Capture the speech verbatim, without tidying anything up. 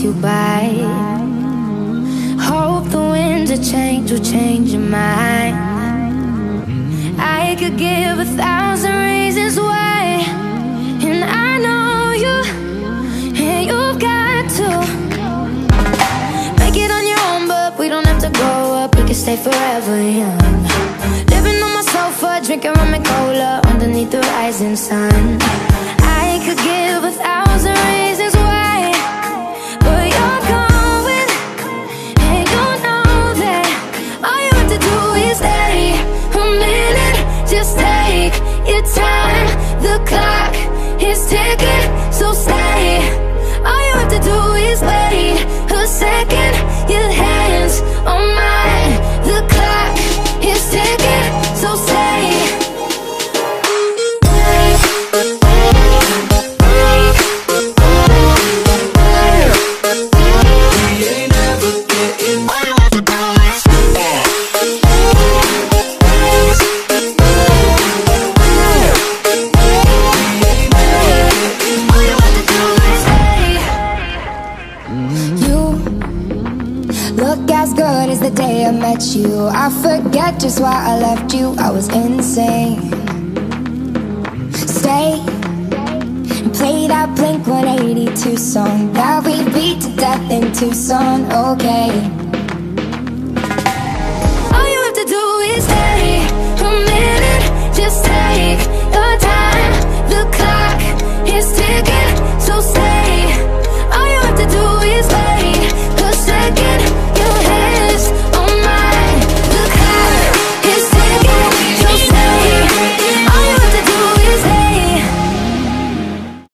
pass you by. Hope the winds of change will change your mind. I could give a thousand reasons why, and I know you, and you've got to make it on your own, but we don't have to grow up. We can stay forever young. Living on my sofa, drinking rum and cola underneath the rising sun. I could give a thousand reasons why, but you're going, and you know that all you have to do is stay a minute. Just take your time, the clock is ticking, so stay. All you have to do is wait a second, your hands on mine, the clock is ticking, so stay. You, I forget just why I left you. I was insane. Stay and play that Blink one eighty-two song that we beat to death in Tucson. Okay.